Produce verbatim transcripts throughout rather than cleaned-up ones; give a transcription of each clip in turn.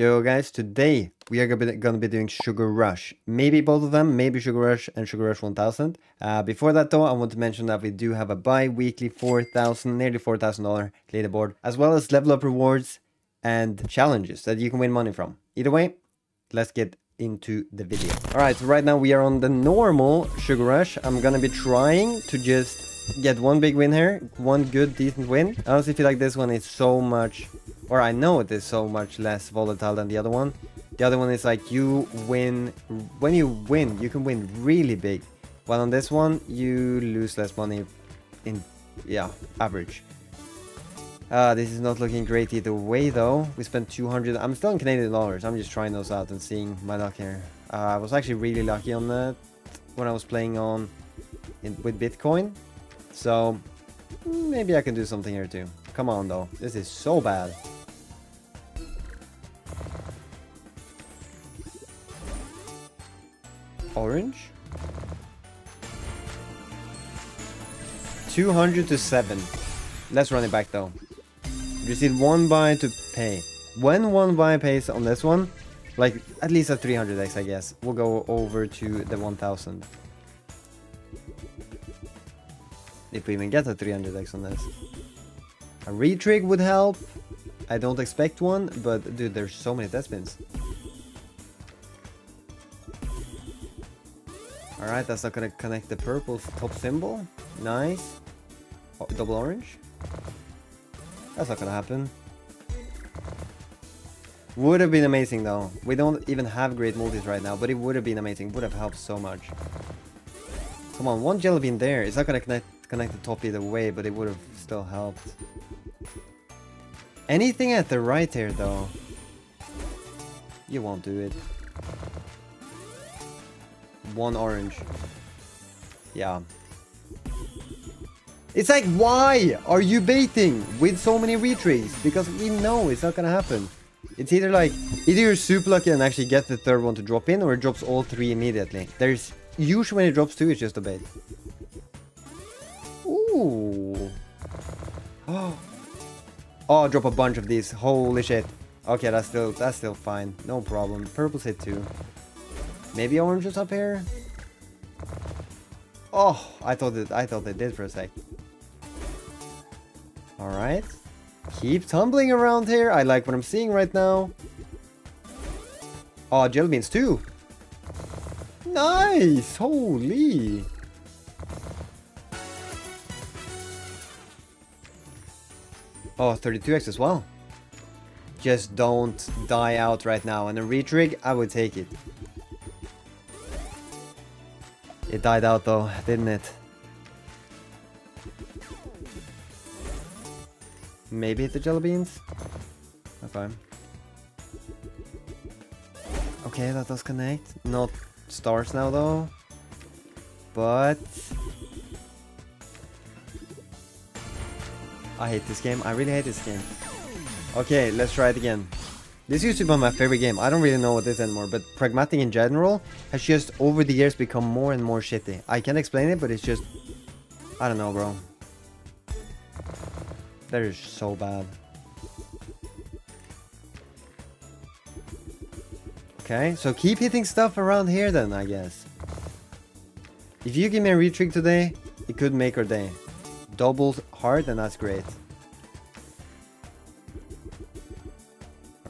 Yo guys, today we are gonna be doing Sugar Rush. Maybe both of them, maybe Sugar Rush and Sugar Rush one thousand. Uh, before that though, I want to mention that we do have a bi-weekly four thousand, nearly four thousand dollar leaderboard, as well as level up rewards and challenges that you can win money from. Either way, let's get into the video. Alright, so right now we are on the normal Sugar Rush. I'm gonna be trying to just get one big win here, one good, decent win. I honestly feel like this one is so much... Or I know it is so much less volatile than the other one. The other one is like you win, when you win, you can win really big. While on this one, you lose less money in, yeah, average. Uh, this is not looking great either way though. We spent two hundred, I'm still in Canadian dollars. I'm just trying those out and seeing my luck here. Uh, I was actually really lucky on that when I was playing on in, with Bitcoin. So maybe I can do something here too. Come on though, this is so bad. Orange? two hundred to seven. Let's run it back though. You just need one buy to pay. When one buy pays on this one, like at least a three hundred x I guess, we'll go over to the one thousand. If we even get a three hundred x on this. A retrig would help. I don't expect one, but dude, there's so many test spins. Alright, that's not gonna connect the purple top symbol. Nice. Oh, double orange. That's not gonna happen. Would have been amazing though. We don't even have great multis right now, but it would have been amazing. Would have helped so much. Come on, one jelly bean there. It's not gonna connect, connect the top either way, but it would have still helped. Anything at the right here though. You won't do it. One orange. Yeah. It's like, why are you baiting with so many retries? Because we know it's not gonna happen. It's either like, either you're super lucky and actually get the third one to drop in, or it drops all three immediately. There's usually when it drops two, it's just a bait. Ooh. Oh. Oh, drop a bunch of these. Holy shit. Okay, that's still that's still fine. No problem. Purple's hit too. Maybe oranges up here? Oh, I thought it I thought they did for a sec. Alright. Keep tumbling around here. I like what I'm seeing right now. Oh, jelly beans too. Nice! Holy. Oh, thirty-two x as well. Just don't die out right now. And a retrig, I would take it. It died out though, didn't it? Maybe hit the jelly beans? Okay. Okay, that does connect. Not stars now though. But... I hate this game. I really hate this game. Okay, let's try it again. This used to be my favorite game. I don't really know what this is anymore, but Pragmatic in general has just over the years become more and more shitty. I can't explain it, but it's just... I don't know, bro. That is so bad. Okay, so keep hitting stuff around here then, I guess. If you give me a retrig today, it could make our day. Doubled hard, and that's great.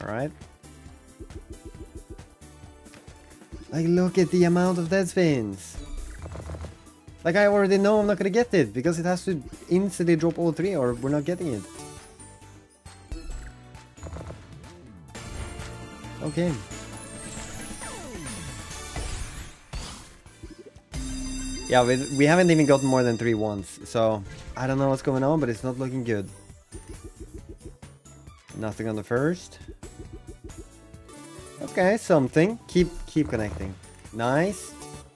Alright. Like, look at the amount of dead spins. Like, I already know I'm not gonna get it, because it has to instantly drop all three, or we're not getting it. Okay. Yeah, we, we haven't even gotten more than three ones, so I don't know what's going on, but it's not looking good. Nothing on the first. Okay, something. Keep keep connecting. Nice.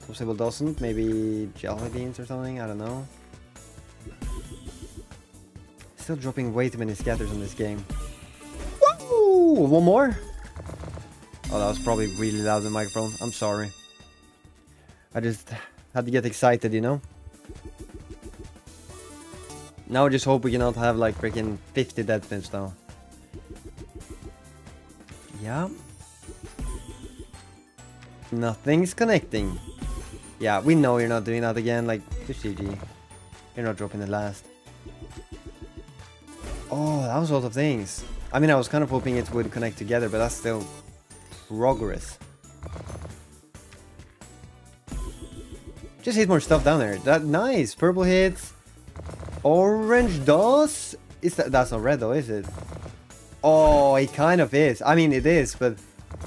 Top symbol doesn't. Maybe jelly beans or something. I don't know. Still dropping way too many scatters on this game. Woo! One more. Oh, that was probably really loud in the microphone. I'm sorry. I just... had to get excited, you know? Now I just hope we cannot have like freaking fifty dead spins now. Yeah. Nothing's connecting. Yeah, we know you're not doing that again. Like, just G G. You're not dropping the last. Oh, that was a lot of things. I mean, I was kind of hoping it would connect together, but that's still progress. Just hit more stuff down there. That nice. Purple hits. Orange does. Is that, that's not red though, is it? Oh, it kind of is. I mean, it is, but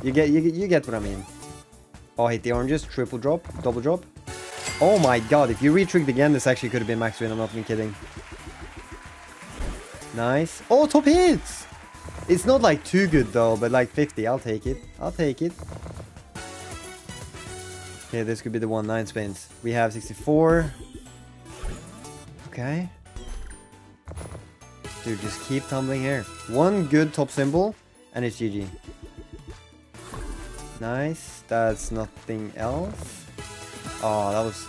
you get you, you get what I mean. Oh, hit the oranges. Triple drop. Double drop. Oh my god! If you re-tricked again, this actually could have been max win. I'm not even kidding. Nice. Oh, top hits. It's not like too good though, but like fifty. I'll take it. I'll take it. Okay, this could be the one. Nine spins. We have sixty-four. Okay. Dude, just keep tumbling here. One good top symbol, and it's G G. Nice. That's nothing else. Oh, that was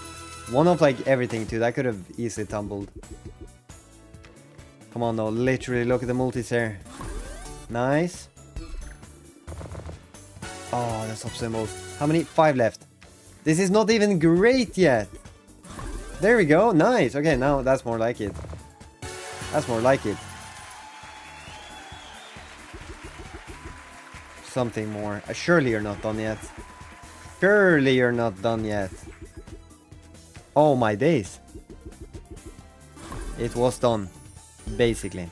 one of like everything too. That could have easily tumbled. Come on though. Literally, look at the multis here. Nice. Oh, that's top symbols. How many? Five left. This is not even great yet. There we go. Nice. Okay, now that's more like it. That's more like it. Something more. Uh, surely you're not done yet. Surely you're not done yet. Oh my days. It was done. Basically.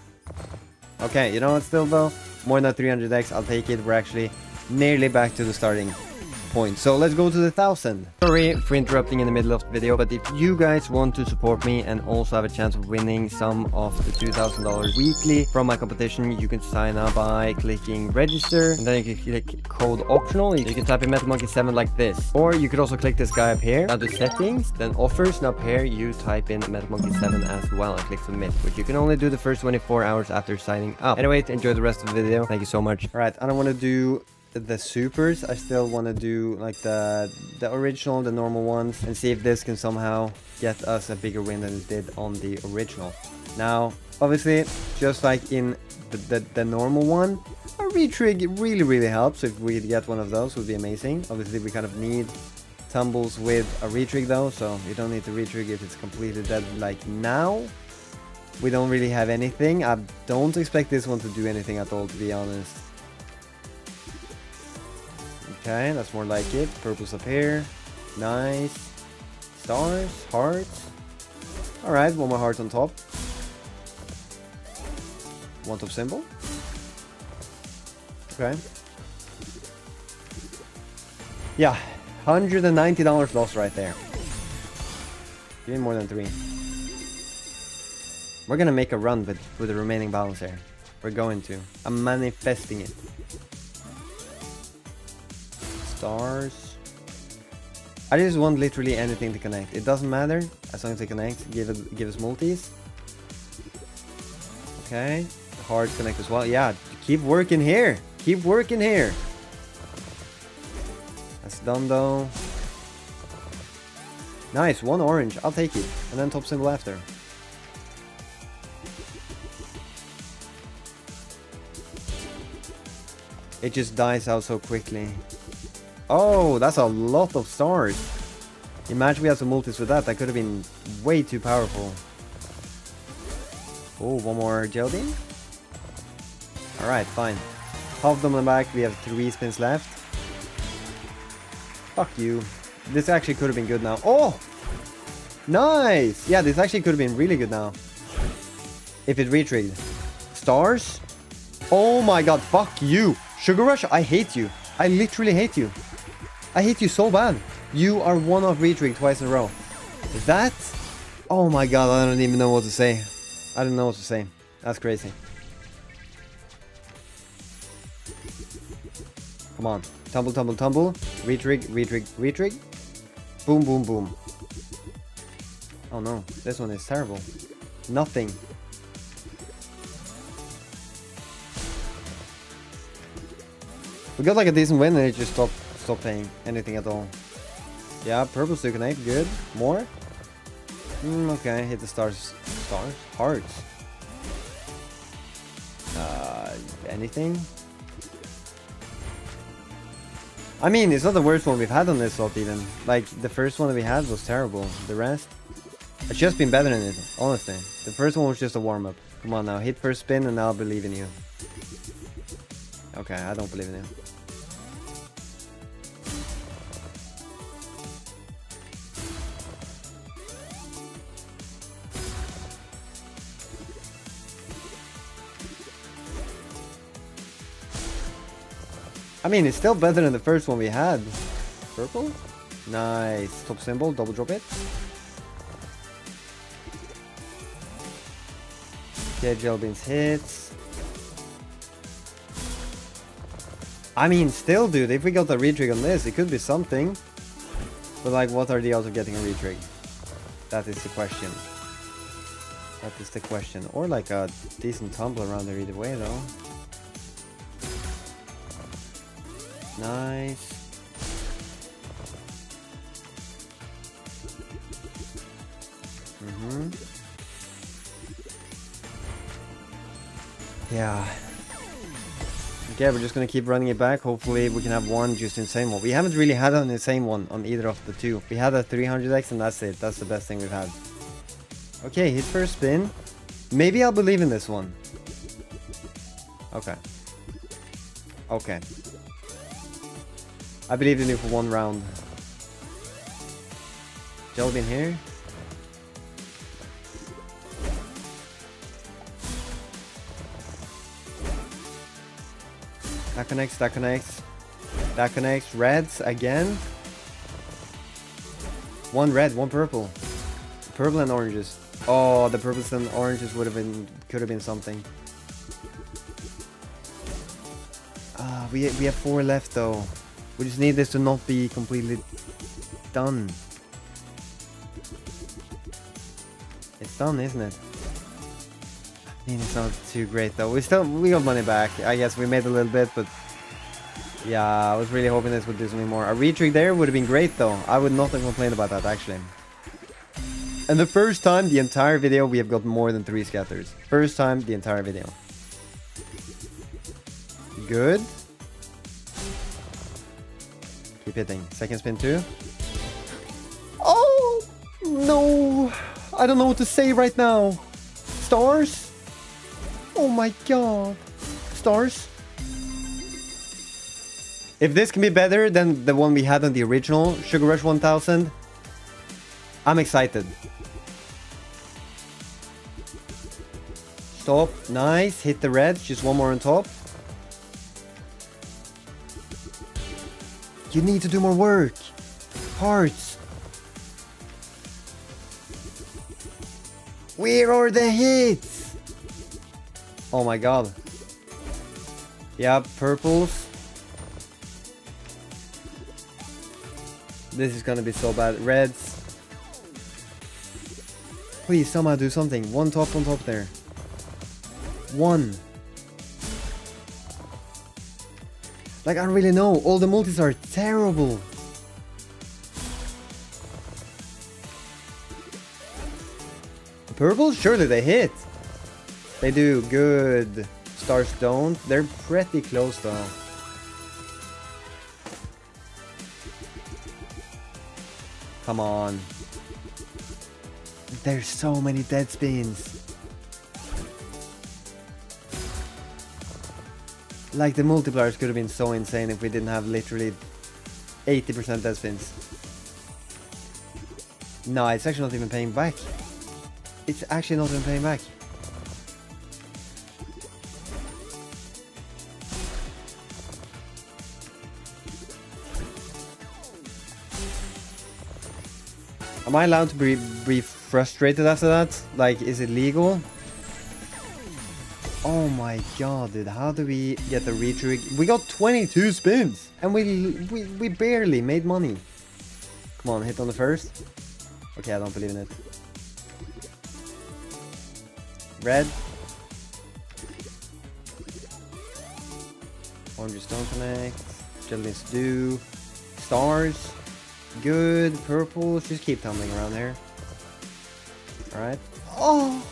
Okay, you know what still though? More than three hundred X. I'll take it. We're actually nearly back to the starting point. So let's go to the thousand. Sorry for interrupting in the middle of the video, but if you guys want to support me and also have a chance of winning some of the two thousand dollars weekly from my competition, you can sign up by clicking register, and then you can click code optional. You can type in metal monkey seven like this, or you could also click this guy up here. Now the settings, then offers, and up here you type in metal monkey seven as well and click submit, which you can only do the first twenty-four hours after signing up. Anyway, enjoy the rest of the video. Thank you so much. All right, I don't want to do the supers. I still want to do like the the original, the normal ones, and see if this can somehow get us a bigger win than it did on the original. Now obviously, just like in the, the, the normal one, a retrig really really helps. If we could get one of those, would be amazing. Obviously we kind of need tumbles with a retrig though, so you don't need to retrig if it's completely dead. Like now we don't really have anything. I don't expect this one to do anything at all, to be honest. Okay, that's more like it. Purple's up here. Nice. Stars, hearts. Alright, one more heart on top. One top symbol. Okay. Yeah, one hundred ninety dollars lost right there. Give me more than three. We're gonna make a run with, with the remaining balance here. We're going to. I'm manifesting it. Stars. I just want literally anything to connect. It doesn't matter as long as they connect. Give it, give us multis. Okay, hard connect as well. Yeah, keep working here. Keep working here. That's done though. Nice, one orange. I'll take it. And then top symbol after. It just dies out so quickly. Oh, that's a lot of stars. Imagine we had some multis with that. That could have been way too powerful. Oh, one more Geraldine. Alright, fine. Half them back. We have three spins left. Fuck you. This actually could have been good now. Oh! Nice! Yeah, this actually could have been really good now. If it retrigged. Stars? Oh my god, fuck you. Sugar Rush, I hate you. I literally hate you. I hate you so bad. You are one of retrig twice in a row. That? Oh my god, I don't even know what to say. I don't know what to say. That's crazy. Come on. Tumble, tumble, tumble. Retrig, retrig, retrig. Boom, boom, boom. Oh no, this one is terrible. Nothing. We got like a decent win and it just stopped. Stop paying anything at all. Yeah, purples to connect. Good. More. Mm, okay, hit the stars. Stars? Hearts. Uh, anything? I mean, it's not the worst one we've had on this lot, even. Like, the first one that we had was terrible. The rest... It's just been better than it, honestly. The first one was just a warm-up. Come on now, hit first spin and I'll believe in you. Okay, I don't believe in you. I mean, it's still better than the first one we had. Purple? Nice. Top symbol, double drop it. Okay, Jelly Beans hits. I mean, still, dude, if we got a retrig on this, it could be something. But, like, what are the odds of getting a retrig? That is the question. That is the question. Or, like, a decent tumble around there either way, though. Nice. Mm-hmm. Yeah. Okay, we're just gonna keep running it back. Hopefully we can have one just insane one. We haven't really had an insane one on either of the two. We had a three hundred X and that's it. That's the best thing we've had. Okay, hit first spin. Maybe I'll believe in this one. Okay. Okay. I believed in you for one round. Jelly Bean here. That connects, that connects. That connects. Reds again. One red, one purple. Purple and oranges. Oh, the purples and oranges would have been could have been something. Ah, we we have four left though. We just need this to not be completely done. It's done, isn't it? I mean, it's not too great though. We still we got money back. I guess we made a little bit, but yeah, I was really hoping this would do something more. A retrig there would have been great though. I would not have complained about that actually. And the first time the entire video we have got more than three scatters. First time the entire video. Good. Keep hitting. Second spin too. Oh no! I don't know what to say right now. Stars? Oh my god. Stars? If this can be better than the one we had on the original Sugar Rush one thousand, I'm excited. Stop. Nice. Hit the red. Just one more on top. You need to do more work. Hearts. Where are the hits? Oh my god. Yeah, purples. This is gonna be so bad. Reds. Please somehow do something. One top on top there. One. Like, I don't really know. All the multis are terrible. Purple? Surely they hit. They do. Good. Stars don't. They're pretty close, though. Come on. There's so many dead spins. Like, the multipliers could have been so insane if we didn't have literally eighty percent dead spins. No, it's actually not even paying back. It's actually not even paying back. Am I allowed to be, be frustrated after that? Like, is it legal? Oh my god, dude, how do we get the retrig? We got twenty-two spins and we, we we barely made money. Come on, hit on the first. Okay, I don't believe in it. Red. Oranges don't connect. Jellies do. Stars. Good. Purple. Just keep tumbling around there. Alright. Oh!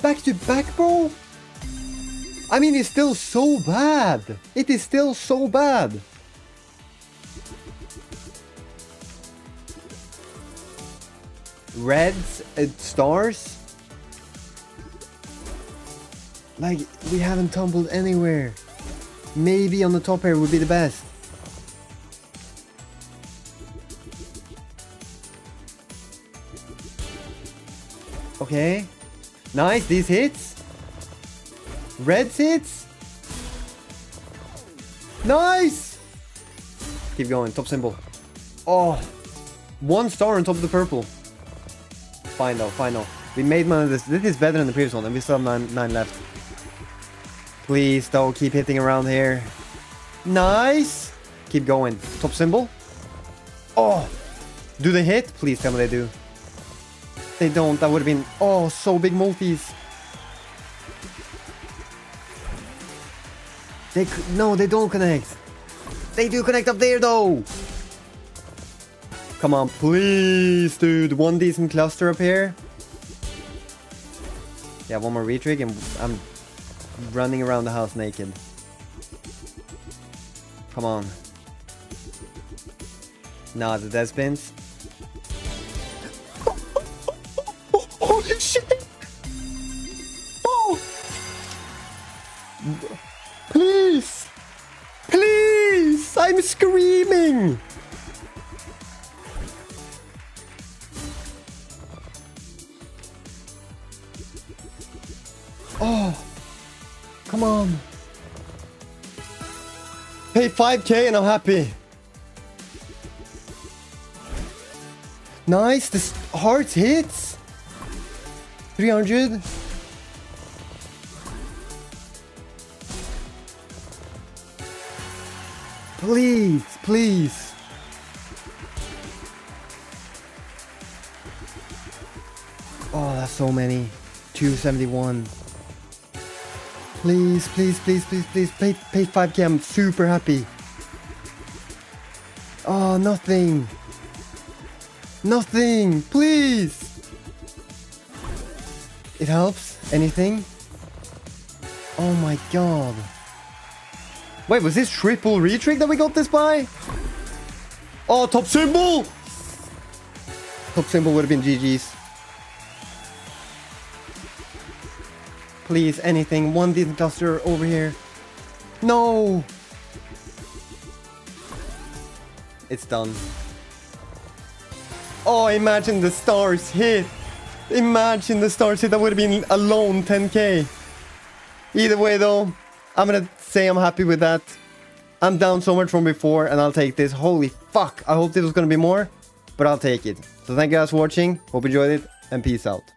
Back to back, bro! I mean, it's still so bad. It is still so bad. reds and stars. Like, we haven't tumbled anywhere. Maybe on the top here would be the best. Okay. Nice, these hits. Reds hits. Nice! Keep going, top symbol. Oh, one star on top of the purple. Fine though, fine though. We made money of this. This is better than the previous one, and we still have nine, nine left. Please though, keep hitting around here. Nice! Keep going. Top symbol. Oh! Do they hit? Please tell me they do. They don't. That would have been... Oh, so big multis. They could, no, they don't connect. They do connect up there though. Come on, please, dude. One decent cluster up here. Yeah, one more retrig and I'm running around the house naked. Come on. Nah, the dead spins. Holy shit! Oh! Please! Please! I'm screaming! Oh! Come on! Pay five K and I'm happy! Nice! This heart hits! three hundred! Please, please! Oh, that's so many. two seventy-one. Please, please, please, please, please. Pay, pay five K, I'm super happy. Oh, nothing. Nothing, please! It helps? Anything? Oh my god. Wait, was this triple retrig that we got this by? Oh, top symbol! Top symbol would have been G G's. Please, anything. One decent cluster over here. No! It's done. Oh, imagine the stars hit! Imagine the stars hit, that would have been alone ten K. Either way though, I'm gonna say I'm happy with that. I'm down so much from before and I'll take this. Holy fuck, I hope this was gonna be more, but I'll take it. So thank you guys for watching, hope you enjoyed it, and peace out.